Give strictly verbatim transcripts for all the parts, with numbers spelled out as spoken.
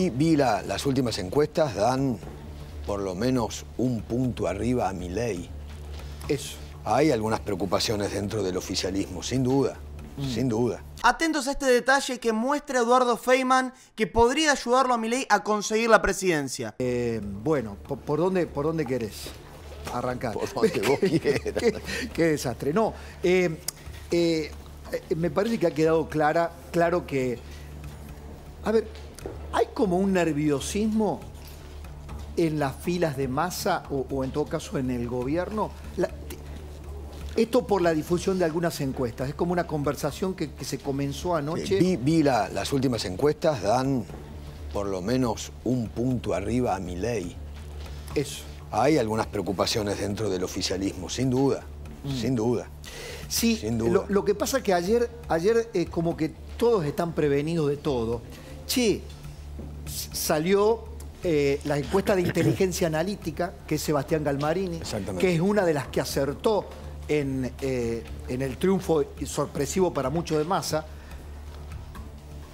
Y vi la, las últimas encuestas, dan por lo menos un punto arriba a Milei. Eso. Hay algunas preocupaciones dentro del oficialismo, sin duda, mm. sin duda. Atentos a este detalle que muestra Eduardo Feinmann que podría ayudarlo a Milei a conseguir la presidencia. Eh, bueno, ¿por, por, dónde, ¿por dónde querés arrancar? Por donde vos quieras. Qué, qué desastre. No, eh, eh, me parece que ha quedado clara, claro que... A ver, hay como un nerviosismo en las filas de Massa o, o en todo caso en el gobierno... La, Esto por la difusión de algunas encuestas. Es como una conversación que, que se comenzó anoche. Vi, vi la, las últimas encuestas, dan por lo menos un punto arriba a Milei. Eso. Hay algunas preocupaciones dentro del oficialismo, sin duda, mm. sin duda. Sí, sin duda. Lo, lo que pasa es que ayer, ayer eh, como que todos están prevenidos de todo. Che, salió... Eh, la encuesta de inteligencia analítica, que es Sebastián Galmarini, que es una de las que acertó en, eh, en el triunfo sorpresivo para muchos de Massa,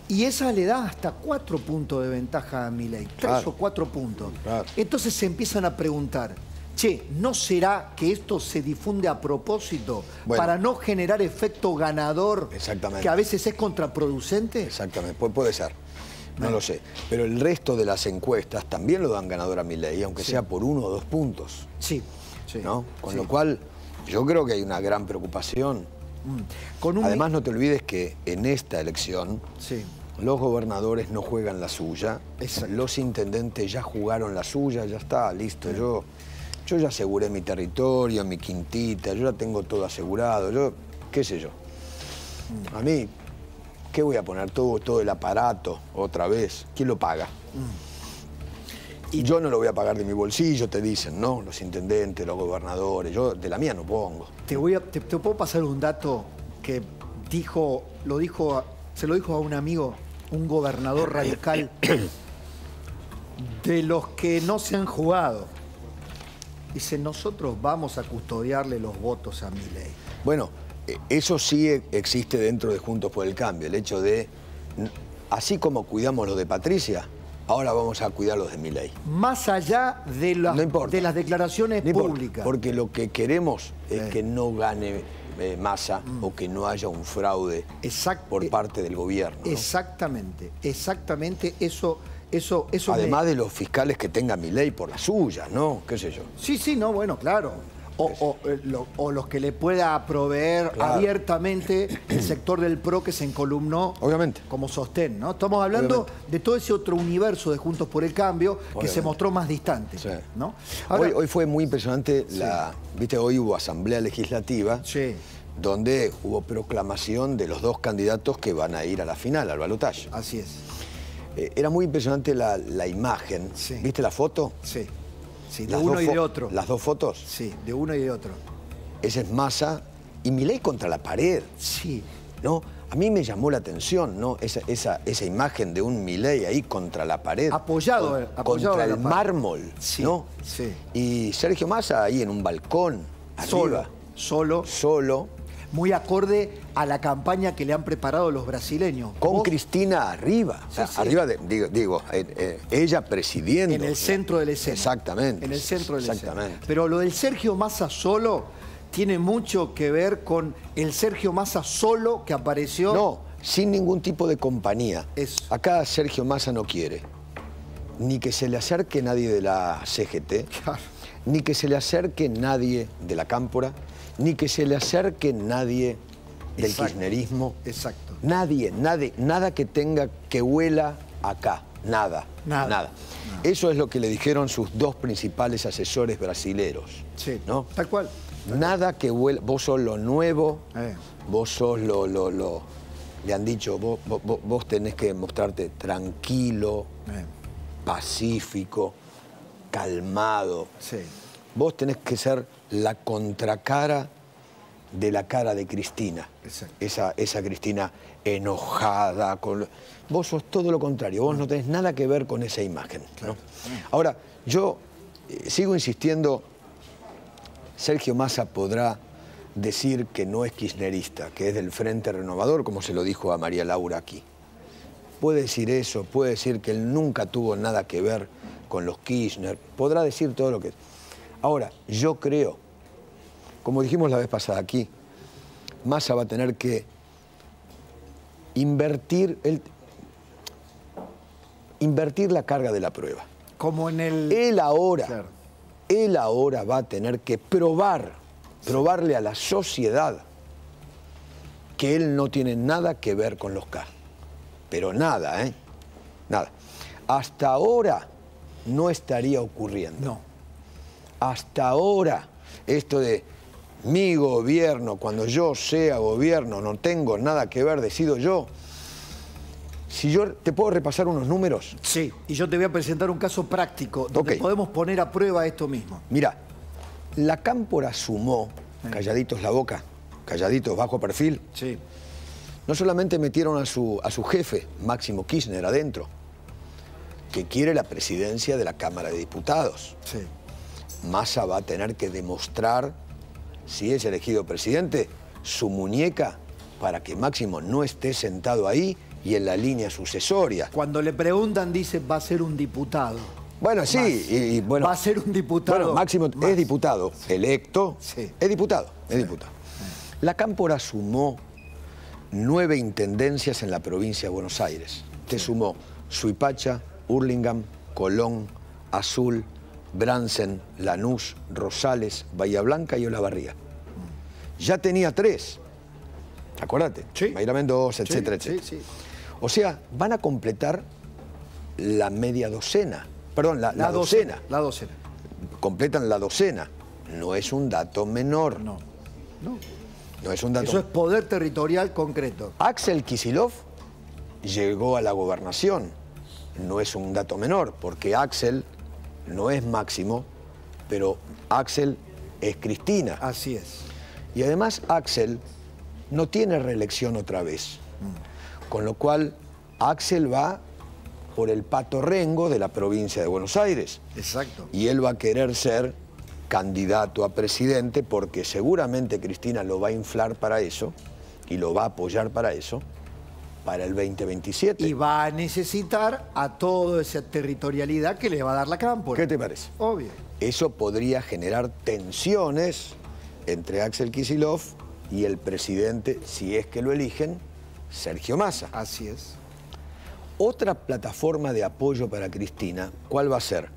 y esa le da hasta cuatro puntos de ventaja a Milei, claro. tres o cuatro puntos. Claro. Entonces se empiezan a preguntar, che, ¿no será que esto se difunde a propósito bueno. para no generar efecto ganador que a veces es contraproducente? Exactamente, Pu- puede ser. No lo sé, pero el resto de las encuestas también lo dan ganador a Milei, aunque sí. sea por uno o dos puntos. Sí, sí. ¿No? Con sí. lo cual, yo creo que hay una gran preocupación. Mm. Con un... Además, no te olvides que en esta elección sí. los gobernadores no juegan la suya, Exacto. los intendentes ya jugaron la suya, ya está, listo. Sí. Yo, yo ya aseguré mi territorio, mi quintita, yo ya tengo todo asegurado, yo qué sé yo. Mm. A mí... ¿Qué voy a poner? Todo, todo el aparato, otra vez. ¿Quién lo paga? Mm. Y yo no lo voy a pagar de mi bolsillo, te dicen, ¿no? Los intendentes, los gobernadores, yo de la mía no pongo. Te voy a, te, te puedo pasar un dato que dijo, lo dijo, se lo dijo a un amigo, un gobernador radical, de los que no se han jugado. Dice, nosotros vamos a custodiarle los votos a Milei. Bueno... Eso sí existe dentro de Juntos por el Cambio, el hecho de, así como cuidamos los de Patricia, ahora vamos a cuidar los de Milei. Más allá de, la, no de las declaraciones no públicas. Importa, porque lo que queremos es sí. que no gane eh, Massa mm. o que no haya un fraude exact por parte del gobierno. ¿No? Exactamente, exactamente eso... Eso, eso Además me... de los fiscales que tenga Milei por las suyas, ¿no? ¿Qué sé yo? Sí, sí, no, bueno, claro. O, o, lo, o los que le pueda proveer claro. abiertamente el sector del P R O que se encolumnó Obviamente. Como sostén, ¿no? Estamos hablando Obviamente. De todo ese otro universo de Juntos por el Cambio que Obviamente. Se mostró más distante, sí. ¿no? Ahora, hoy, hoy fue muy impresionante, sí. la, viste, hoy hubo asamblea legislativa sí. donde hubo proclamación de los dos candidatos que van a ir a la final, al balotaje. Así es. Eh, era muy impresionante la, la imagen, sí. ¿viste la foto? Sí. Sí, de uno y de otro. ¿Las dos fotos? Sí, de uno y de otro. Ese es Massa y Milei contra la pared. Sí. ¿No? A mí me llamó la atención, ¿no? Esa, esa, esa imagen de un Milei ahí contra la pared. Apoyado. Con, apoyado contra el mármol, sí, ¿no? Sí. Y Sergio Massa ahí en un balcón, arriba. Solo. Solo. Solo. Muy acorde a la campaña que le han preparado los brasileños. Con ¿Vos? Cristina arriba. Sí, sí. Arriba, de, digo, digo eh, eh, ella presidiendo. En el centro de la escena. Exactamente. En el centro de la Exactamente. Escena. Pero lo del Sergio Massa solo tiene mucho que ver con el Sergio Massa solo que apareció... No, sin ningún tipo de compañía. Eso. Acá Sergio Massa no quiere ni que se le acerque nadie de la C G T, claro. ni que se le acerque nadie de la Cámpora, ni que se le acerque nadie del exacto, kirchnerismo. Exacto. Nadie, nadie, nada que tenga que huela acá. Nada, nada. Nada. No. Eso es lo que le dijeron sus dos principales asesores brasileros. Sí, ¿no? Tal cual. Tal nada cual. Que huela. Vos sos lo nuevo, eh. vos sos lo, lo, lo... Le han dicho, vos, vos, vos tenés que mostrarte tranquilo, eh. pacífico, calmado. Sí. Vos tenés que ser la contracara de la cara de Cristina. Esa, esa Cristina enojada. Con... Vos sos todo lo contrario. Vos no tenés nada que ver con esa imagen. Claro. ¿No? Ahora, yo eh, sigo insistiendo. Sergio Massa podrá decir que no es kirchnerista, que es del Frente Renovador, como se lo dijo a María Laura aquí. puede decir eso, puede decir que él nunca tuvo nada que ver con los Kirchner, podrá decir todo lo que... Ahora, yo creo, como dijimos la vez pasada aquí, Massa va a tener que invertir, el... invertir la carga de la prueba. Como en el... Él ahora, claro. él ahora va a tener que probar, probarle a la sociedad que él no tiene nada que ver con los K. Pero nada, ¿eh? Nada. Hasta ahora no estaría ocurriendo. No. Hasta ahora, esto de mi gobierno, cuando yo sea gobierno, no tengo nada que ver, decido yo. Si yo te puedo repasar unos números. Sí, y yo te voy a presentar un caso práctico donde okay. podemos poner a prueba esto mismo. Mira, la Cámpora sumó, calladitos la boca, calladitos, bajo perfil. Sí. No solamente metieron a su, a su jefe, Máximo Kirchner, adentro, que quiere la presidencia de la Cámara de Diputados. Sí. Massa va a tener que demostrar, si es elegido presidente, su muñeca para que Máximo no esté sentado ahí y en la línea sucesoria. Cuando le preguntan, dice, va a ser un diputado. Bueno, sí. Más, y, y, bueno, va a ser un diputado. Bueno, Máximo más. es diputado, sí. electo. Sí. Es diputado, es sí. diputado. Sí. La Cámpora sumó nueve intendencias en la provincia de Buenos Aires. Te sumó Suipacha, Hurlingham, Colón, Azul, Bransen, Lanús, Rosales, Bahía Blanca y Olavarría. Ya tenía tres. Acuérdate. Sí. Mayra Mendoza, etcétera, sí, etcétera. Sí, sí. O sea, van a completar la media docena. Perdón, la, la, la docena. docena. La docena. Completan la docena. No es un dato menor. No. No. No es un dato. Eso es poder territorial concreto. Axel Kicillof llegó a la gobernación. No es un dato menor, porque Axel no es Máximo, pero Axel es Cristina. Así es. Y además Axel no tiene reelección otra vez. Mm. Con lo cual Axel va por el pato rengo de la provincia de Buenos Aires. Exacto. Y él va a querer ser candidato a presidente, porque seguramente Cristina lo va a inflar para eso y lo va a apoyar para eso, para el veinte veintisiete. Y va a necesitar a toda esa territorialidad que le va a dar la Cámpora. ¿Qué te parece? Obvio. Eso podría generar tensiones entre Axel Kicillof y el presidente, si es que lo eligen, Sergio Massa. Así es. Otra plataforma de apoyo para Cristina, ¿cuál va a ser?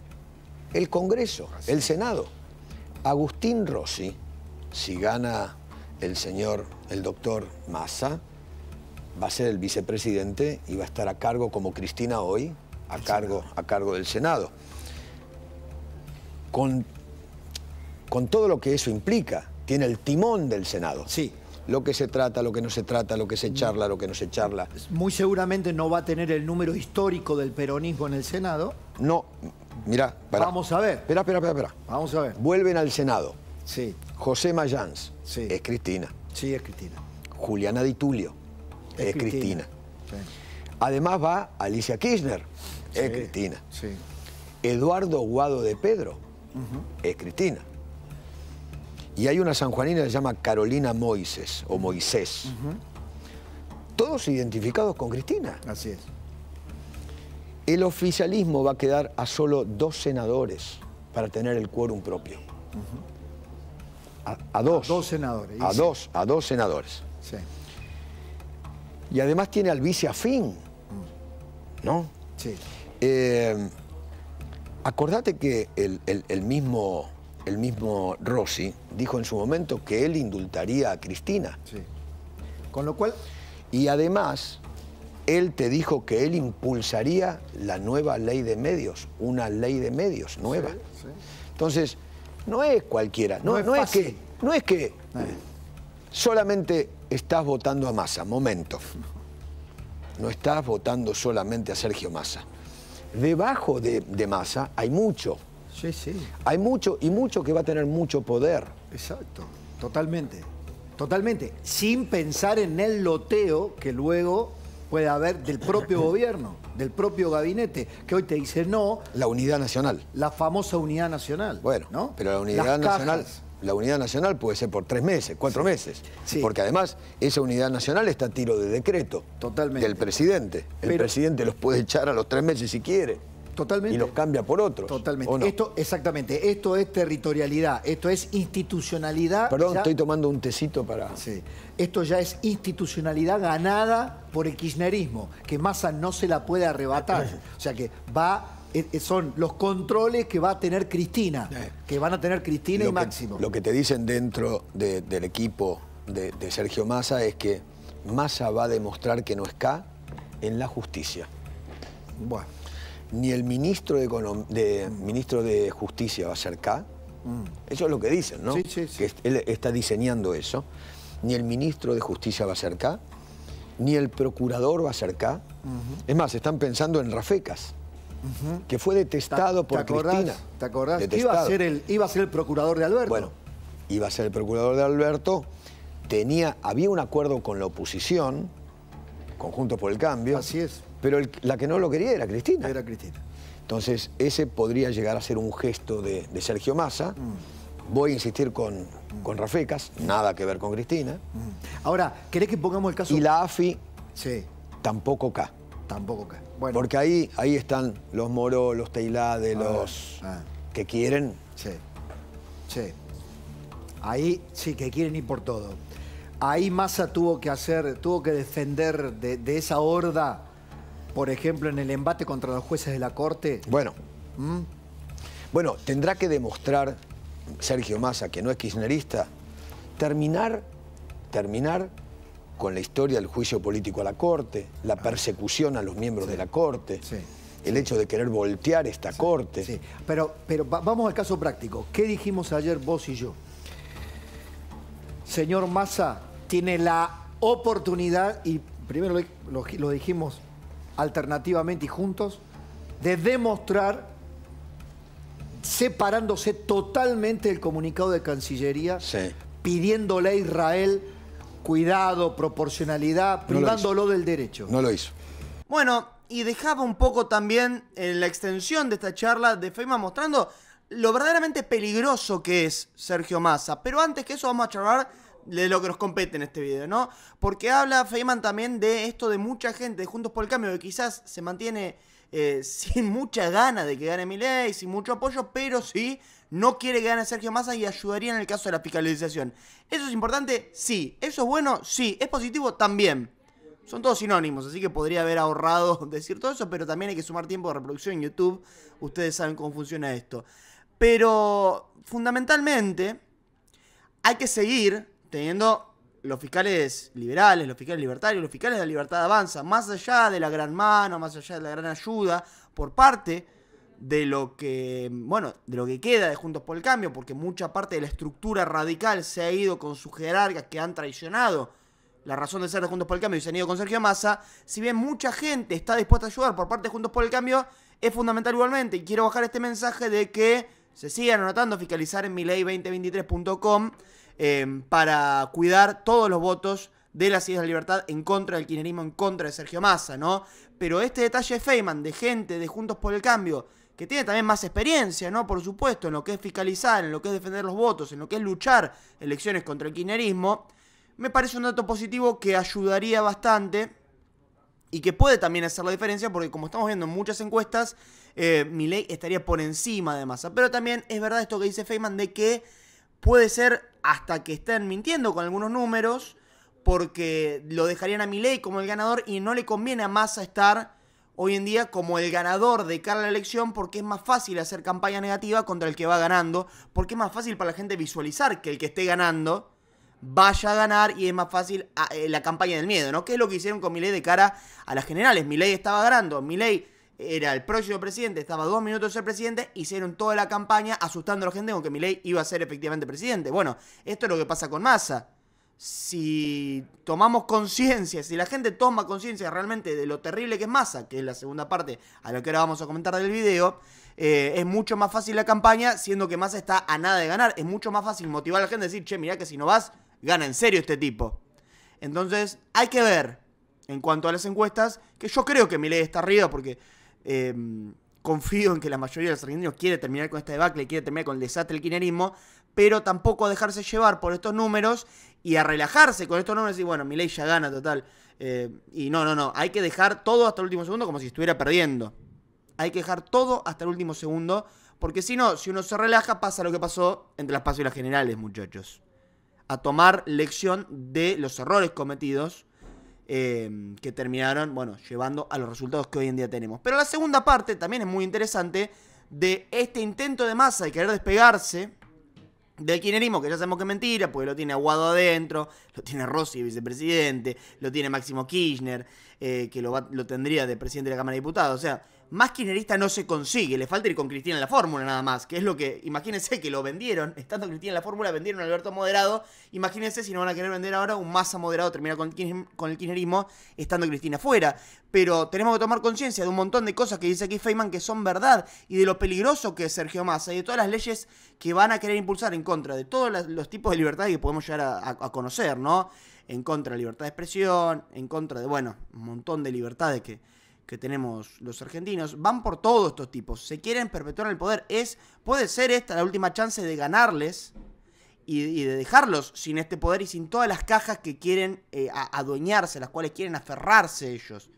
El Congreso, Así el Senado. Agustín Rossi, si gana el señor, el doctor Massa, va a ser el vicepresidente y va a estar a cargo, como Cristina hoy, a cargo, a cargo del Senado. Con, con todo lo que eso implica, tiene el timón del Senado. Sí. Lo que se trata, lo que no se trata, lo que se charla, lo que no se charla. Muy seguramente no va a tener el número histórico del peronismo en el Senado. No. Mirá, pará. Vamos a ver. Esperá, esperá, esperá. Vamos a ver. Vuelven al Senado. Sí. José Mayans. Sí. Es Cristina. Sí, es Cristina. Juliana Di Tulio. Es, es Cristina. Cristina. Sí. Además va Alicia Kirchner. Sí. Es Cristina. Sí. Eduardo Wado de Pedro. Uh-huh. Es Cristina. Y hay una sanjuanina que se llama Carolina Moises o Moisés. Uh-huh. Todos identificados con Cristina. Así es. El oficialismo va a quedar a solo dos senadores para tener el quórum propio. Uh-huh. a, a dos. A dos senadores. A sí. dos, a dos senadores. Sí. Y además tiene al viceafín, ¿no? Sí. Eh, acordate que el, el, el, mismo, el mismo Rossi dijo en su momento que él indultaría a Cristina. Sí. Con lo cual... Y además... Él te dijo que él impulsaría la nueva ley de medios, una ley de medios nueva. Sí, sí. Entonces, no es cualquiera, no, no, es, no es que, no es que no. solamente estás votando a Massa, momento. No estás votando solamente a Sergio Massa. Debajo de, de Massa hay mucho. Sí, sí. Hay mucho y mucho que va a tener mucho poder. Exacto, totalmente. Totalmente, sin pensar en el loteo que luego... puede haber del propio gobierno, del propio gabinete, que hoy te dice no. La unidad nacional. La famosa unidad nacional. Bueno, ¿no? Pero la unidad Las nacional cajas. la unidad nacional puede ser por tres meses, cuatro sí. meses. Sí. Porque además esa unidad nacional está a tiro de decreto. Totalmente. Del presidente. Pero el presidente los puede echar a los tres meses si quiere. Totalmente. Y los cambia por otros. Totalmente. No. Esto, exactamente. Esto es territorialidad. Esto es institucionalidad. Perdón, ya... estoy tomando un tecito para... Sí. Esto ya es institucionalidad ganada por el kirchnerismo, que Massa no se la puede arrebatar. O sea que va... Son los controles que va a tener Cristina, que van a tener Cristina lo y Máximo. Que, lo que te dicen dentro de, del equipo de, de Sergio Massa es que Massa va a demostrar que no es K en la justicia. Bueno. Ni el ministro de, de, mm. ministro de Justicia va a ser K. Mm. Eso es lo que dicen, ¿no? Sí, sí, sí. Que él está diseñando eso. Ni el ministro de Justicia va a ser K. Ni el procurador va a ser K. Mm-hmm. Es más, están pensando en Rafecas. Uh-huh. Que fue detestado por ¿Te acordás? Cristina. ¿Te acordás? Detestado. Iba a ser el, iba a ser el procurador de Alberto. Bueno, iba a ser el procurador de Alberto. Tenía, había un acuerdo con la oposición, con Juntos por el Cambio. Así es. Pero el, la que no lo quería era Cristina. Era Cristina. Entonces, ese podría llegar a ser un gesto de, de Sergio Massa. Mm. Voy a insistir con, con Rafecas, nada que ver con Cristina. Mm. Ahora, ¿querés que pongamos el caso? Y la AFI, sí. tampoco K. Tampoco K. Bueno. Porque ahí, ahí están los Moró, los Teilade, ah, los ah. que quieren. Sí, sí. Ahí sí que quieren ir por todo. Ahí Massa tuvo que hacer, tuvo que defender de, de esa horda, por ejemplo, en el embate contra los jueces de la Corte. Bueno, ¿Mm? bueno, tendrá que demostrar Sergio Massa, que no es kirchnerista, terminar, terminar. con la historia del juicio político a la Corte, la persecución a los miembros sí. de la Corte, sí. el sí. hecho de querer voltear esta sí. Corte. Sí. Pero, pero vamos al caso práctico. ¿Qué dijimos ayer vos y yo? Señor Massa tiene la oportunidad, y primero lo, lo dijimos alternativamente y juntos, de demostrar, separándose totalmente del comunicado de Cancillería, sí. pidiéndole a Israel... cuidado, proporcionalidad, privándolo del derecho. No lo hizo. Bueno, y dejaba un poco también en la extensión de esta charla de Feinmann mostrando lo verdaderamente peligroso que es Sergio Massa. Pero antes que eso vamos a charlar de lo que nos compete en este video, ¿no? Porque habla Feinmann también de esto de mucha gente de Juntos por el Cambio, que quizás se mantiene eh, sin mucha gana de que gane Milei, sin mucho apoyo, pero sí... no quiere que gane Sergio Massa y ayudaría en el caso de la fiscalización. ¿Eso es importante? Sí. ¿Eso es bueno? Sí. ¿Es positivo? También. Son todos sinónimos, así que podría haber ahorrado decir todo eso, pero también hay que sumar tiempo de reproducción en YouTube. Ustedes saben cómo funciona esto. Pero, fundamentalmente, hay que seguir teniendo los fiscales liberales, los fiscales libertarios, los fiscales de la Libertad Avanza, más allá de la gran mano, más allá de la gran ayuda, por parte... de lo que, bueno, de lo que queda de Juntos por el Cambio, porque mucha parte de la estructura radical se ha ido con sus jerarcas que han traicionado la razón de ser de Juntos por el Cambio y se han ido con Sergio Massa. Si bien mucha gente está dispuesta a ayudar por parte de Juntos por el Cambio, es fundamental igualmente, y quiero bajar este mensaje de que se sigan anotando, fiscalizar en milei dos mil veintitrés punto com eh, para cuidar todos los votos de las ideas de libertad en contra del kirchnerismo, en contra de Sergio Massa, ¿no? Pero este detalle de Feinmann, de gente de Juntos por el Cambio, que tiene también más experiencia, ¿no? Por supuesto, en lo que es fiscalizar, en lo que es defender los votos, en lo que es luchar elecciones contra el kirchnerismo, me parece un dato positivo que ayudaría bastante y que puede también hacer la diferencia porque, como estamos viendo en muchas encuestas, eh, Milei estaría por encima de Massa. Pero también es verdad esto que dice Feinmann de que puede ser hasta que estén mintiendo con algunos números porque lo dejarían a Milei como el ganador y no le conviene a Massa estar... hoy en día como el ganador de cara a la elección, porque es más fácil hacer campaña negativa contra el que va ganando, porque es más fácil para la gente visualizar que el que esté ganando vaya a ganar y es más fácil a, eh, la campaña del miedo, ¿no? Que es lo que hicieron con Milei de cara a las generales. Milei estaba ganando, Milei era el próximo presidente, estaba a dos minutos de ser presidente, hicieron toda la campaña asustando a la gente con que Milei iba a ser efectivamente presidente. Bueno, esto es lo que pasa con Massa. Si tomamos conciencia, si la gente toma conciencia realmente de lo terrible que es Massa, que es la segunda parte a la que ahora vamos a comentar del video, eh, es mucho más fácil la campaña, siendo que Massa está a nada de ganar. Es mucho más fácil motivar a la gente a decir, che, mirá que si no vas, gana en serio este tipo. Entonces, hay que ver, en cuanto a las encuestas, que yo creo que Milei está arriba, porque eh, confío en que la mayoría de los argentinos quiere terminar con esta debacle, quiere terminar con el desastre del kirchnerismo, pero tampoco a dejarse llevar por estos números y a relajarse con estos números y decir, bueno, Milei ya gana total. Eh, y no, no, no, hay que dejar todo hasta el último segundo como si estuviera perdiendo. Hay que dejar todo hasta el último segundo, porque si no, si uno se relaja, pasa lo que pasó entre las PASO y las generales, muchachos. A tomar lección de los errores cometidos eh, que terminaron, bueno, llevando a los resultados que hoy en día tenemos. Pero la segunda parte también es muy interesante de este intento de Massa de querer despegarse del kirchnerismo, que ya sabemos que es mentira, porque lo tiene Wado adentro, lo tiene Rossi, vicepresidente, lo tiene Máximo Kirchner, eh, que lo, va, lo tendría de presidente de la Cámara de Diputados. O sea, más kirchnerista no se consigue, le falta ir con Cristina en la fórmula nada más, que es lo que, imagínense que lo vendieron, estando Cristina en la fórmula, vendieron a Alberto moderado, imagínense si no van a querer vender ahora un Massa moderado, terminar con el kirchnerismo, estando Cristina fuera. Pero tenemos que tomar conciencia de un montón de cosas que dice aquí Feinmann que son verdad, y de lo peligroso que es Sergio Massa, y de todas las leyes que van a querer impulsar en contra de todos los tipos de libertad que podemos llegar a, a, a conocer, ¿no? En contra de libertad de expresión, en contra de, bueno, un montón de libertades que... que tenemos los argentinos, van por todos estos tipos, se quieren perpetuar en el poder. Es, puede ser esta la última chance de ganarles y, y de dejarlos sin este poder y sin todas las cajas que quieren eh, adueñarse, las cuales quieren aferrarse ellos.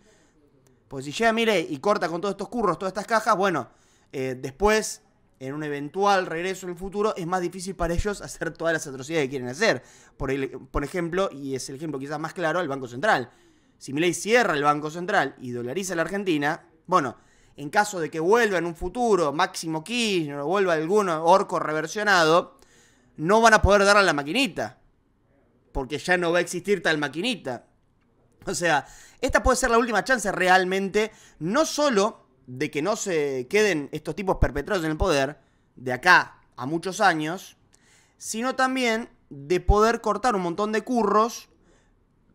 Pues si llega Milei y corta con todos estos curros, todas estas cajas, bueno, eh, después, en un eventual regreso en el futuro, es más difícil para ellos hacer todas las atrocidades que quieren hacer. Por, el, por ejemplo, y es el ejemplo quizás más claro, el Banco Central. Si Milei cierra el Banco Central y dolariza la Argentina, bueno, en caso de que vuelva en un futuro Máximo Kirchner o vuelva algún orco reversionado, no van a poder darle a la maquinita, porque ya no va a existir tal maquinita. O sea, esta puede ser la última chance realmente, no solo de que no se queden estos tipos perpetrados en el poder de acá a muchos años, sino también de poder cortar un montón de curros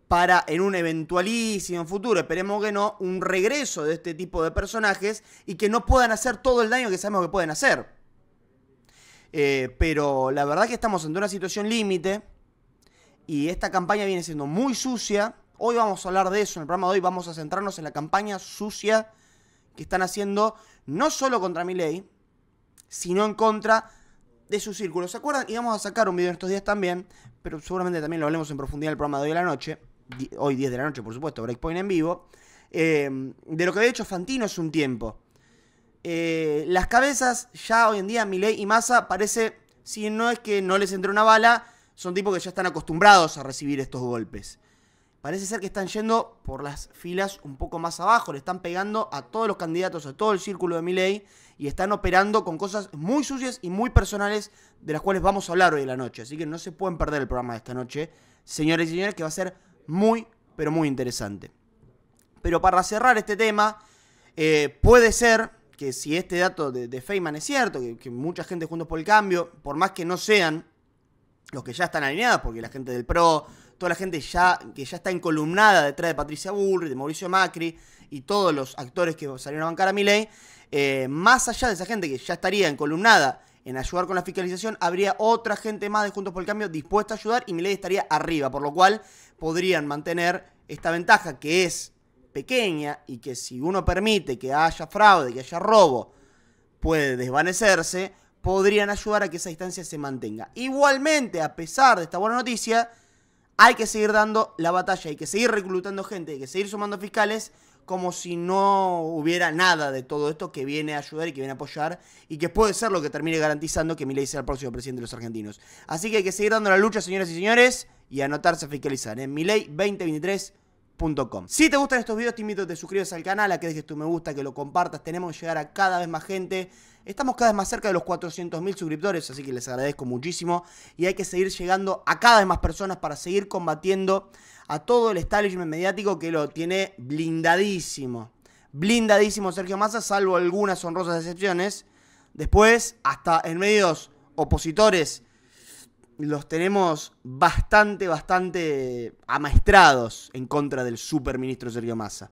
para en un eventualísimo futuro, esperemos que no, un regreso de este tipo de personajes y que no puedan hacer todo el daño que sabemos que pueden hacer. Eh, pero la verdad que estamos ante una situación límite y esta campaña viene siendo muy sucia. Hoy vamos a hablar de eso, en el programa de hoy vamos a centrarnos en la campaña sucia que están haciendo no solo contra Milei, sino en contra de su círculo. ¿Se acuerdan? Y vamos a sacar un video en estos días también, pero seguramente también lo hablemos en profundidad en el programa de hoy de la noche. Hoy diez de la noche, por supuesto, Breakpoint en vivo, eh, de lo que había hecho Fantino hace un tiempo. Eh, las cabezas, ya hoy en día, Milei y Massa, parece, si no es que no les entró una bala, son tipos que ya están acostumbrados a recibir estos golpes. Parece ser que están yendo por las filas un poco más abajo, le están pegando a todos los candidatos, a todo el círculo de Milei, y están operando con cosas muy sucias y muy personales, de las cuales vamos a hablar hoy en la noche. Así que no se pueden perder el programa de esta noche, señores y señores, que va a ser muy, pero muy interesante. Pero para cerrar este tema, eh, puede ser que si este dato de, de Feinmann es cierto, que, que mucha gente Juntos por el Cambio, por más que no sean los que ya están alineados, porque la gente del PRO, toda la gente ya que ya está encolumnada detrás de Patricia Bullrich, de Mauricio Macri y todos los actores que salieron a bancar a Milei, eh, más allá de esa gente que ya estaría encolumnada en ayudar con la fiscalización, habría otra gente más de Juntos por el Cambio dispuesta a ayudar y Milei estaría arriba, por lo cual podrían mantener esta ventaja que es pequeña y que si uno permite que haya fraude, que haya robo, puede desvanecerse, podrían ayudar a que esa distancia se mantenga. Igualmente, a pesar de esta buena noticia, hay que seguir dando la batalla, hay que seguir reclutando gente, hay que seguir sumando fiscales, como si no hubiera nada de todo esto que viene a ayudar y que viene a apoyar y que puede ser lo que termine garantizando que Milei sea el próximo presidente de los argentinos. Así que hay que seguir dando la lucha, señoras y señores, y anotarse a fiscalizar en milei dos mil veintitrés punto com. Si te gustan estos videos, te invito a que te suscribas al canal, a que dejes tu me gusta, que lo compartas. Tenemos que llegar a cada vez más gente. Estamos cada vez más cerca de los cuatrocientos mil suscriptores, así que les agradezco muchísimo. Y hay que seguir llegando a cada vez más personas para seguir combatiendo a todo el establishment mediático que lo tiene blindadísimo. Blindadísimo Sergio Massa, salvo algunas honrosas excepciones. Después, hasta en medios opositores, los tenemos bastante, bastante amaestrados en contra del superministro Sergio Massa.